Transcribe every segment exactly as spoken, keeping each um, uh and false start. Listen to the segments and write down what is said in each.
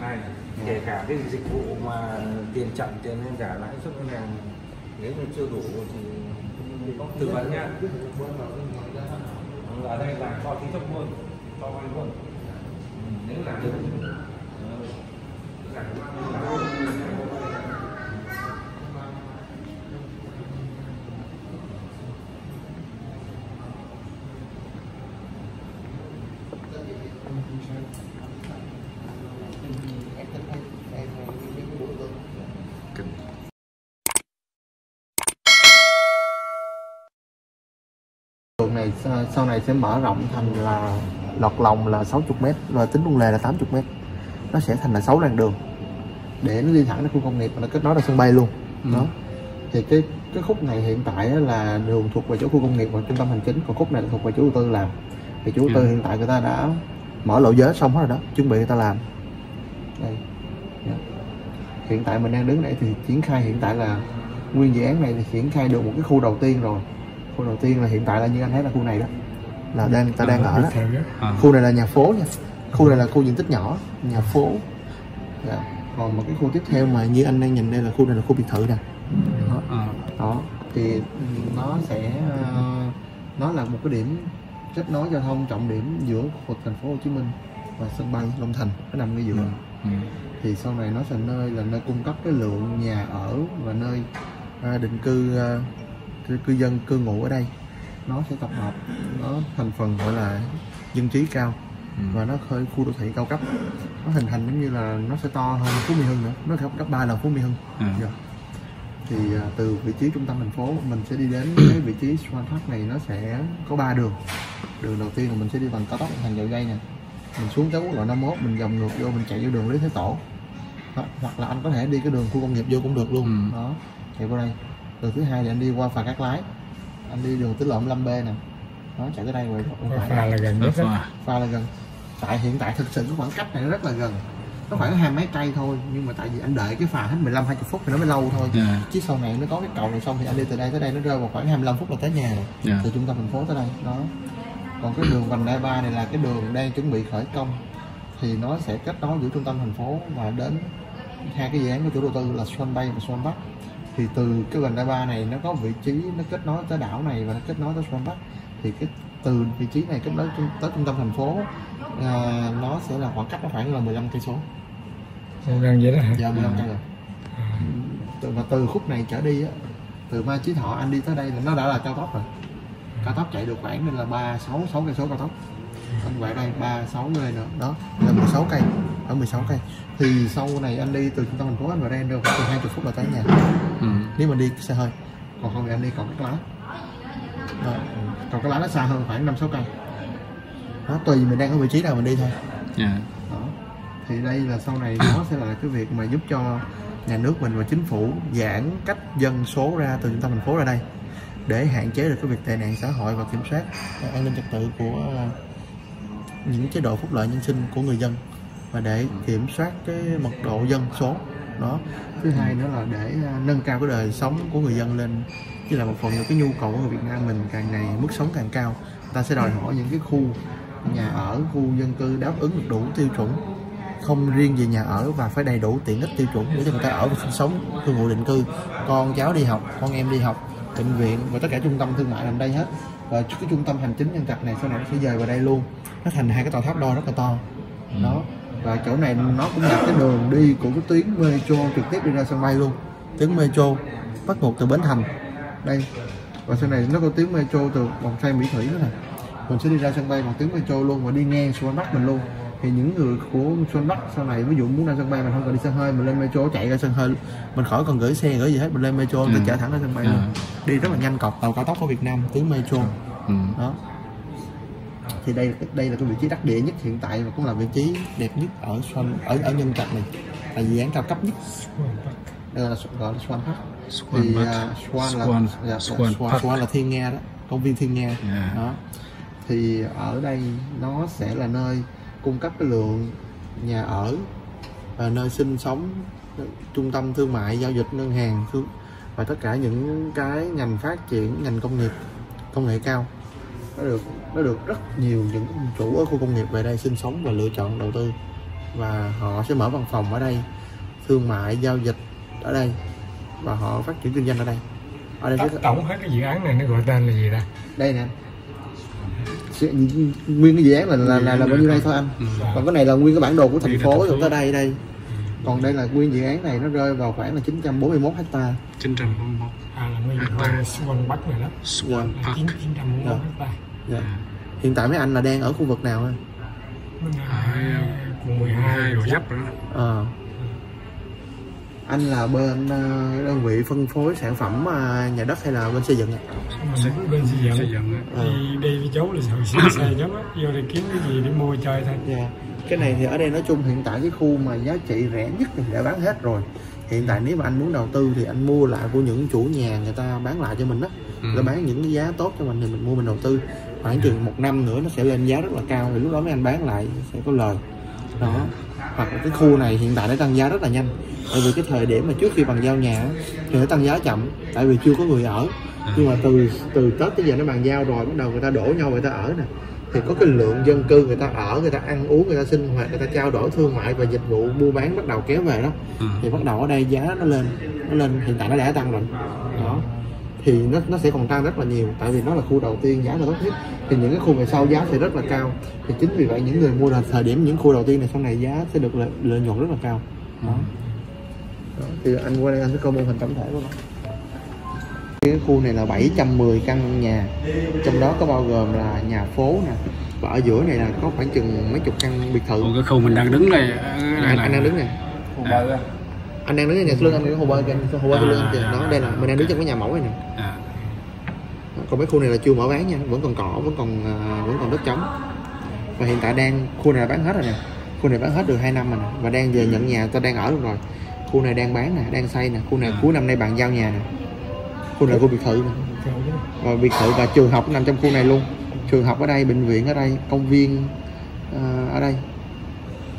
này, kể cả cái dịch vụ mà tiền chậm, tiền nên trả lãi suất ngân hàng nếu mà chưa đủ thì tư vấn nhá. Ở đây là cho tín chấp luôn, cho vay luôn. Nếu là được giải đường này sau này sẽ mở rộng thành là lọt lòng là sáu mươi mét rồi tính luôn lề là tám mươi mét, nó sẽ thành là sáu làn đường để nó đi thẳng đến khu công nghiệp và nó kết nối ra sân bay luôn. Ừ. Đó thì cái cái khúc này hiện tại là đường thuộc về chỗ khu công nghiệp và trung tâm hành chính, còn khúc này là thuộc về chủ đầu tư làm. Thì chủ đầu tư hiện tại người ta đã mở lộ giới xong hết rồi đó, chuẩn bị người ta làm. Đây. Hiện tại mình đang đứng đây thì triển khai hiện tại là nguyên dự án này thì triển khai được một cái khu đầu tiên rồi. Khu đầu tiên là hiện tại là như anh thấy là khu này đó là đang người ta đang ở đó. Khu này là nhà phố nha, khu này là khu diện tích nhỏ, nhà phố. Dạ. Còn một cái khu tiếp theo mà như anh đang nhìn đây là khu này là khu biệt thự nè. Đó. Đó thì nó sẽ nó là một cái điểm kết nối giao thông trọng điểm giữa khu thành phố Hồ Chí Minh và sân bay Long Thành, nó nằm ngay giữa. Ừ. Ừ. Thì sau này nó sẽ nơi là nơi cung cấp cái lượng nhà ở và nơi à, định cư à, cư, cư dân cư ngụ ở đây. Nó sẽ tập hợp nó thành phần gọi là dân trí cao. Ừ. Và nó khơi khu đô thị cao cấp, nó hình thành giống như là nó sẽ to hơn Phú Mỹ Hưng nữa, nó gấp gấp ba lần Phú Mỹ Hưng. Ừ. Dạ. Thì à, từ vị trí trung tâm thành phố mình sẽ đi đến cái vị trí Swan Park này, nó sẽ có ba đường. Đường đầu tiên là mình sẽ đi bằng cao tốc Thành Dầu Dây nè, mình xuống tới quốc lộ năm mốt mình dòng ngược vô mình chạy vô đường Lý Thái Tổ. Đó. Hoặc là anh có thể đi cái đường khu công nghiệp vô cũng được luôn. Ừ. Đó chạy vô đây. Đường thứ hai thì anh đi qua Phà Cát Lái, anh đi đường tỉnh lộ năm B nè, nó chạy tới đây rồi. Phà là gần nhất, Phà là gần. Tại hiện tại thực sự cái khoảng cách này nó rất là gần, nó khoảng hai mấy cây thôi, nhưng mà tại vì anh đợi cái phà hết mười lăm hai mươi phút thì nó mới lâu thôi. Yeah. Chứ sau này nó có cái cầu này xong thì anh đi từ đây tới đây nó rơi vào khoảng hai mươi lăm phút là tới nhà rồi. Yeah. Từ trung tâm thành phố tới đây đó. Còn cái đường Vành Đai Ba này là cái đường đang chuẩn bị khởi công, thì nó sẽ kết nối giữa trung tâm thành phố và đến hai cái dự án của chủ đầu tư là Swan Bay và Swan Bắc. Thì từ cái Vành Đai Ba này nó có vị trí nó kết nối tới đảo này và nó kết nối tới Swan Bắc, thì cái từ vị trí này kết nối tới trung tâm thành phố à, nó sẽ là khoảng cách nó khoảng là mười lăm cây số. Gần vậy đó hả? Dạ mười lăm cây rồi. Từ, và từ khúc này trở đi á, từ Mai Chí Thọ anh đi tới đây là nó đã là cao tốc rồi. Cao tốc chạy được khoảng nên là ba sáu sáu cây số cao tốc. Anh quẹo đây ba sáu cây nữa, đó là mười sáu cây, ở mười sáu cây. Thì sau này anh đi từ trung tâm thành phố anh vào đây anh đâu khoảng từ hai mươi phút là tới nhà. Ừ. Nếu mình đi xe hơi, còn không thì anh đi cầu Cát Lái. Đó. Cầu Cát Lái nó xa hơn khoảng năm sáu cây. Đó, tùy mình đang ở vị trí nào mình đi thôi. Yeah. Đó. Thì đây là sau này nó sẽ là cái việc mà giúp cho nhà nước mình và chính phủ giãn cách dân số ra từ trung tâm thành phố ra đây để hạn chế được cái việc tệ nạn xã hội và kiểm soát an ninh trật tự của những chế độ phúc lợi nhân sinh của người dân và để kiểm soát cái mật độ dân số. Đó. Thứ hai nữa là để nâng cao cái đời sống của người dân lên, chứ là một phần là cái nhu cầu của người Việt Nam mình càng ngày mức sống càng cao, người ta sẽ đòi hỏi những cái khu nhà ở, khu dân cư đáp ứng được đủ tiêu chuẩn, không riêng về nhà ở và phải đầy đủ tiện ích tiêu chuẩn để cho người ta ở và sinh sống, cư ngụ định cư, con cháu đi học, con em đi học, bệnh viện và tất cả trung tâm thương mại nằm đây hết. Và cái trung tâm hành chính Nhơn Trạch này sau này nó sẽ dời vào đây luôn, nó thành hai cái tòa tháp đôi rất là to. Đó. Và chỗ này nó cũng là cái đường đi của cái tuyến metro trực tiếp đi ra sân bay luôn, tuyến metro bắt nguồn từ Bến Thành đây, và sau này nó có tuyến metro từ vòng xoay Mỹ Thủy nữa này, mình sẽ đi ra sân bay bằng tuyến metro luôn và đi ngang Swan Park mình luôn. Thì những người của Swan Park sau này ví dụ muốn ra sân bay mình không cần đi xe hơi, mình lên metro chạy ra sân hơi, mình khỏi cần gửi xe gửi gì hết, mình lên metro mình ừ. chở thẳng ra sân bay luôn. Ừ. Đi rất là nhanh, cọc tàu cao tốc của Việt Nam tuyến metro. Ừ. Đó. Thì đây đây là cái vị trí đắc địa nhất hiện tại và cũng là vị trí đẹp nhất ở Swan, ở ở Nhơn Trạch này, là dự án cao cấp nhất. Đây là gọi là Swan Park. Swan thì, uh, Swan, Swan, là, Swan, Swan, Swan là Thiên Nga đó, công viên Thiên Nga. Yeah. Đó. Thì ở đây nó sẽ là nơi cung cấp cái lượng nhà ở và nơi sinh sống, trung tâm thương mại, giao dịch, ngân hàng và tất cả những cái ngành phát triển, ngành công nghiệp, công nghệ cao. Nó được nó được rất nhiều những chủ ở khu công nghiệp về đây sinh sống và lựa chọn đầu tư, và họ sẽ mở văn phòng ở đây, thương mại, giao dịch ở đây, và họ phát triển kinh doanh ở đây. Ở đây sẽ... tổng hết cái dự án này nó gọi tên là gì ta? Đây nè, nguyên cái dự án là là là, là bao nhiêu đây thôi anh. Ừ. Còn cái này là nguyên cái bản đồ của thành phố rồi tới đây đây. Ừ. Còn đây là nguyên dự án này nó rơi vào khoảng là chín trăm bốn mươi mốt hectare. chín trăm bốn mươi mốt. À, là nguyên hectare Swan Bắc này đó. Swan Park. chín trăm bốn mươi mốt hectare. Yeah. À. Hiện tại mấy anh là đang ở khu vực nào anh? À, quận mười hai Gò Vấp nữa. Ờ. Anh là bên đơn vị phân phối sản phẩm nhà đất hay là bên xây dựng ạ? Bên xây dựng, xây dựng à. Đi, đi với cháu là sợ xe giống á, vô đây kiếm cái gì để mua chơi thôi. Dạ. Cái này thì ở đây nói chung hiện tại cái khu mà giá trị rẻ nhất thì đã bán hết rồi. Hiện tại nếu mà anh muốn đầu tư thì anh mua lại của những chủ nhà người ta bán lại cho mình đó. Ừ. Người ta bán những cái giá tốt cho mình thì mình mua mình đầu tư. Khoảng chừng một năm nữa nó sẽ lên giá rất là cao thì lúc đó mấy anh bán lại sẽ có lời. Đó. Hoặc là cái khu này hiện tại nó tăng giá rất là nhanh, tại vì cái thời điểm mà trước khi bàn giao nhà thì nó tăng giá chậm, tại vì chưa có người ở. Nhưng mà từ từ Tết tới giờ nó bàn giao rồi, bắt đầu người ta đổ nhau người ta ở nè, thì có cái lượng dân cư người ta ở, người ta ăn uống, người ta sinh hoạt, người ta trao đổi thương mại và dịch vụ mua bán bắt đầu kéo về đó. Thì bắt đầu ở đây giá nó lên, nó lên hiện tại nó đã tăng rồi đó, thì nó nó sẽ còn tăng rất là nhiều, tại vì nó là khu đầu tiên giá là tốt nhất, thì những cái khu về sau giá sẽ rất là cao. Thì chính vì vậy những người mua là thời điểm những khu đầu tiên này sau này giá sẽ được lợi, lợi nhuận rất là cao. Đó. Đó. Thì anh qua đây anh sẽ coi mô hình tổng thể của nó. Cái khu này là bảy trăm mười căn nhà, trong đó có bao gồm là nhà phố nè, và ở giữa này là có khoảng chừng mấy chục căn biệt thự. Ủa, cái khu mình đang đứng này, này, này. Anh đang đứng này. À. Anh đang đứng ở nhà lưng anh, cái hồ bơi kìa, hồ bơi lưng kìa, đó, đây là mình đang đứng trong cái nhà mẫu này nè. À. Còn mấy khu này là chưa mở bán nha, vẫn còn cỏ, vẫn còn vẫn còn đất trống. Và hiện tại đang khu này là bán hết rồi nè, khu này bán hết được hai năm rồi nè, và đang về nhận nhà, tôi đang ở luôn rồi. Khu này đang bán nè, đang xây nè, khu này à. Cuối năm nay bàn giao nhà nè, khu này là khu biệt thự nè, và biệt thự và trường học nằm trong khu này luôn, trường học ở đây, bệnh viện ở đây, công viên uh, ở đây,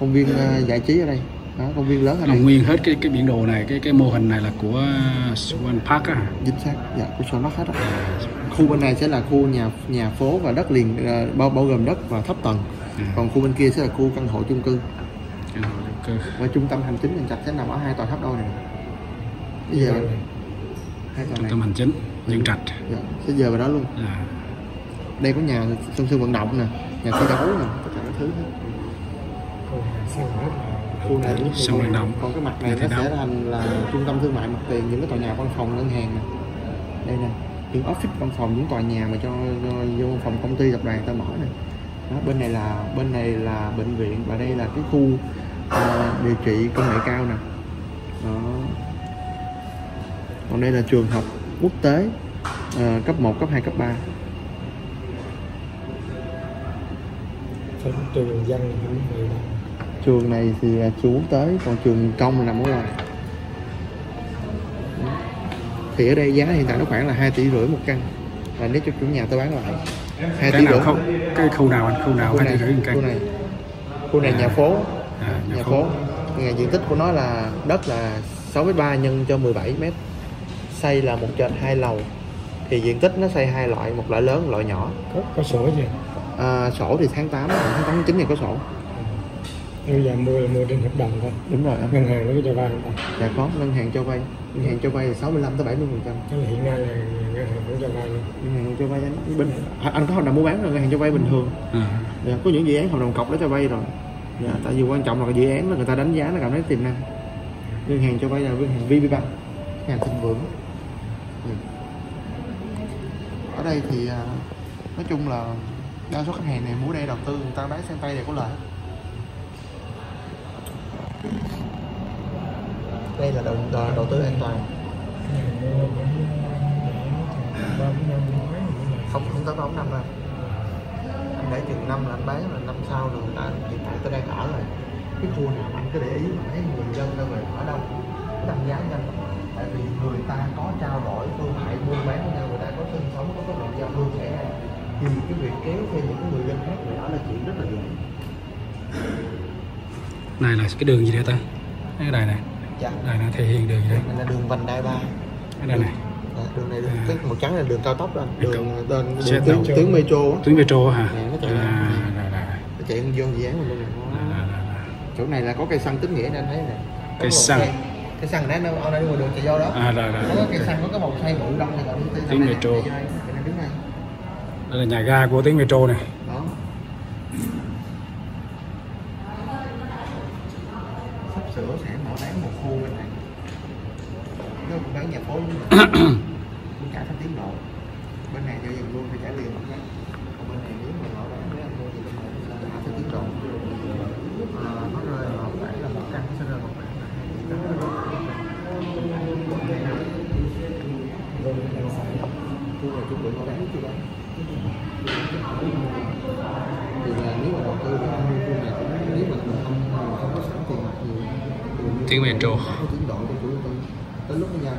công viên uh, giải trí ở đây. Đó, công viên lớn ở đây. Nguyên hết cái cái biển đồ này, cái cái mô hình này là của Swan Park á. Chính xác, dạ, của Swan Park hết á. Khu bên này sẽ là khu nhà nhà phố và đất liền, bao bao gồm đất và thấp tầng. À. Còn khu bên kia sẽ là khu căn hộ chung cư. Căn hộ chung cư. Và trung tâm hành chính Nhơn Trạch sẽ nằm ở hai tòa tháp đôi này. Bây giờ hai tòa này. Trung tâm hành chính Nhơn Trạch. Dạ, sẽ giờ vào đó luôn. À. Đây có nhà sân sân vận động nè, nhà thi đấu nè, tất cả các thứ hết. Khu này cũng sông Đồng. Đồng. Còn cái mặt này nó sẽ đóng. Thành là trung tâm thương mại mặt tiền, những cái tòa nhà văn phòng ngân hàng này. Đây nè, những office văn phòng, những tòa nhà mà cho, cho vô phòng công ty tập đoàn ta mở này. Đó, bên này là bên này là bệnh viện và đây là cái khu uh, điều trị công nghệ cao nè. Đó. Còn đây là trường học quốc tế uh, cấp một, cấp hai, cấp ba. Trường dân này trường này thì trường quốc tế, còn trường công là nằm ở ngoài. Thì ở đây giá hiện tại nó khoảng là hai tỷ rưỡi một căn, là nếu cho chủ nhà tôi bán lại hai tỷ rưỡi. Không, cái khu nào anh, khu nào hai tỷ rưỡi một căn? Khu này, khu này à. Nhà phố, à, nhà, nhà phố, nhà diện tích của nó là đất là sáu phẩy ba nhân cho mười bảy mét, xây là một trệt hai lầu, thì diện tích nó xây hai loại, một loại lớn, một loại nhỏ. Có, có sổ gì? À, sổ thì tháng tám, tháng tám chín này có sổ. Bây giờ mua là mua trên hợp đồng thôi. Đúng rồi. Ngân hàng nó cho vay. Dạ có, ngân hàng cho vay. Ngân hàng cho vay là sáu mươi lăm tới bảy mươi phần trăm. Hiện nay là ngân hàng cũng cho vay. Ngân hàng cho vay bình anh có hợp đồng mua bán rồi, ngân hàng cho vay bình thường. Ừ. Dạ, có những dự án hợp đồng cọc đã cho vay rồi. Dạ, tại vì quan trọng là cái dự án đó người ta đánh giá nó cảm thấy tiềm năng. Ngân hàng cho vay là ngân hàng vê bê Bank, ngân hàng thịnh vượng. Ừ. Ở đây thì nói chung là đa số khách hàng này mua đây đầu tư, người ta bán sang tay để có lợi. Đây là đầu, đầu, đầu tư an toàn, không không tới bốn năm đâu, anh để chừng năm là anh bán, là năm sau rồi người ta hiện tại tôi đang ở rồi. Cái khu nào anh cứ để ý mà thấy người dân đâu về ở đâu tăng giá nhanh, tại vì người ta có trao đổi thương mại buôn bán với nhau, người ta có sinh sống, có cái việc giao thương xảy ra, thì cái việc kéo theo những người dân khác về ở là chuyện rất là dễ. Này là cái đường gì đây ta? Cái đài này. Dạ. Đài này thể hiện đường gì đây? Đây là đường Vành Đai Ba. Cái đài này. À, đường này đường cái màu trắng là đường cao tốc đó, đường tên tuyến, tuyến, tuyến metro tuyến metro hả? Nè, nó chạy à, là, là. Nó chạy vô dự án mình luôn. Là, là, là. Chỗ này là có cây xăng Tín Nghĩa nên thấy nè. Cây xăng. Cái xăng đấy nó ở đây ngồi đường chạy vô đó. À là là. Cái xăng có cái màu xanh bự đông này là tuyến metro. Đây là nhà ga của tuyến metro này. Đó. Sắp sửa sẽ mở bán một khu bên này. Nó bán nhà phố luôn. Cả thành tiến độ. Bên này cho dừng luôn thì trả liền. Còn bên này nếu mà mở bán với anh mua thì là thành tiến độ. À, nó rơi vào phải là một căn sẽ rơi vào khoảng tiếng metro. Tới lúc nó ra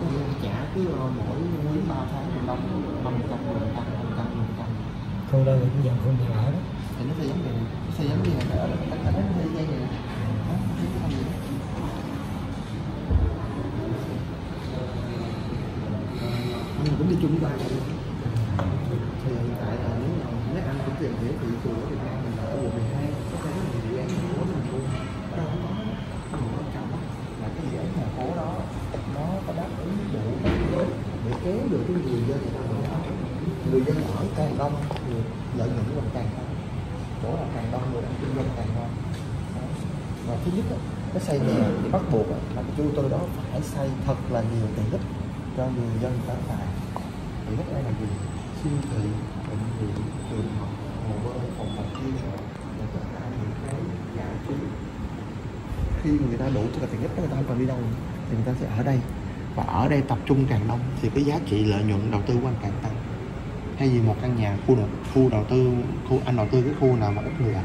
thì trả cứ mỗi ba tháng mình đóng năm trăm, một trăm, một trăm, một trăm. Không đâu cũng dần không dần ở đó. Thì nó sẽ giống như này, nó sẽ giống như này, phải ở đó, phải ở đó, phải dây này. Anh cũng đi chung với ba rồi. Thì hiện tại là nếu mà mấy anh cũng tìm hiểu thị trường ở Việt Nam mình là ở quận mười hai, có thể là dự án của mình luôn. Ở đâu cũng có, mình quan trọng là cái dự án thành phố đó nó có đáp ứng đủ để kéo được cái người dân ở. Người dân ở càng đông, người lợi nhuận của mình càng đông. Chỗ là càng đông, người đang kinh doanh càng đông. Và thứ nhất, nó xây nhà thì bắt buộc là cái chú tôi đó phải xây thật là nhiều tiện ích cho người dân tán tài. Thì rất đây là gì? Siêu thị, bệnh viện, trường học, hồ bơi, phòng tập gym, và tất cả những cái giải trí. Khi người ta đủ cho cái tiện ích, người ta không cần đi đâu thì người ta sẽ ở đây, và ở đây tập trung càng đông thì cái giá trị lợi nhuận đầu tư của anh càng tăng. Hay vì một căn nhà khu đầu, khu đầu tư khu, anh đầu tư cái khu nào mà ít người ở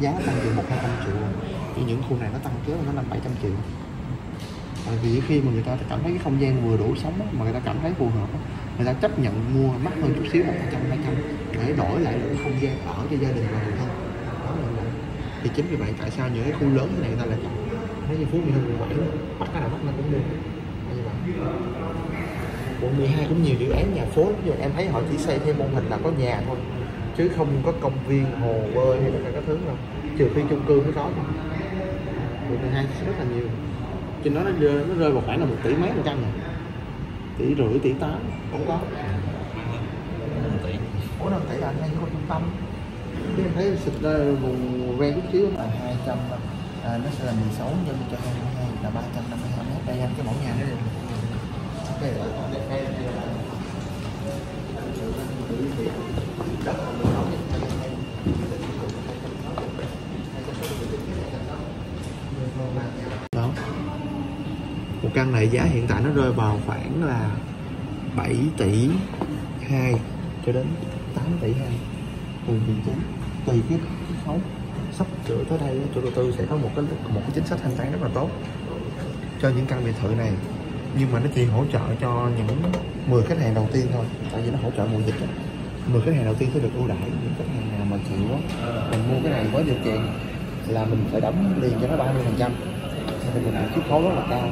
giá nó tăng từ một hai trăm triệu, nhưng những khu này nó tăng kéo nó năm bảy trăm triệu. Tại vì khi mà người ta cảm thấy cái không gian vừa đủ sống đó, mà người ta cảm thấy phù hợp đó, người ta chấp nhận mua mắc hơn chút xíu một trăm hai trăm để đổi lại được cái không gian ở cho gia đình và người thân. Đó là vậy. Thì chính vì vậy tại sao những cái khu lớn này người ta lại chọn. Nói như Phú Mỹ Hưng vậy, bắt cái nào bắt nó cũng được. Quận mười hai cũng nhiều dự án nhà phố lắm, em thấy họ chỉ xây theo mô hình là có nhà thôi, chứ không có công viên, hồ bơi hay là các thứ đâu, trừ phi chung cư mới có. Quận mười hai rất là nhiều. Trên đó nó rơi, nó rơi vào khoảng là một tỷ mấy một căn này, tỷ rưỡi, tỷ tám cũng có. Tỷ. Ủa năm tỷ là anh hay có trung tâm. Chứ em thấy xịt ra vùng ven chút xíu là hai trăm, à, nó sẽ là mười sáu nhân cho hai mươi hai là ba trăm năm mươi hai mét. Đây anh cái mẫu nhà đấy. Đây là đây là đất của nó. Một căn này giá hiện tại nó rơi vào khoảng là bảy tỷ hai cho đến tám tỷ hai, tùy vị trí, tùy cái xấu. Sắp sửa tới đây chủ đầu tư sẽ có một cái một cái chính sách thanh toán rất là tốt cho những căn biệt thự này, nhưng mà nó chỉ hỗ trợ cho những mười khách hàng đầu tiên thôi, tại vì nó hỗ trợ mùa dịch đó. mười khách hàng đầu tiên sẽ được ưu đãi, những khách hàng nào mà chịu đó, mình mua cái này với điều kiện là mình phải đóng liền cho nó ba mươi phần trăm. Thì mình chiết khấu rất là cao,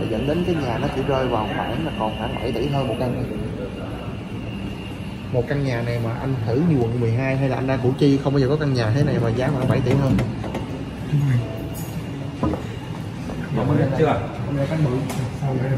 để dẫn đến cái nhà nó chỉ rơi vào khoảng là còn khoảng bảy tỷ hơn một căn. Một căn nhà này mà anh thử như quận mười hai hay là anh ra Củ Chi không bao giờ có căn nhà thế này mà giá khoảng bảy tỷ hơn. Mọi người chưa?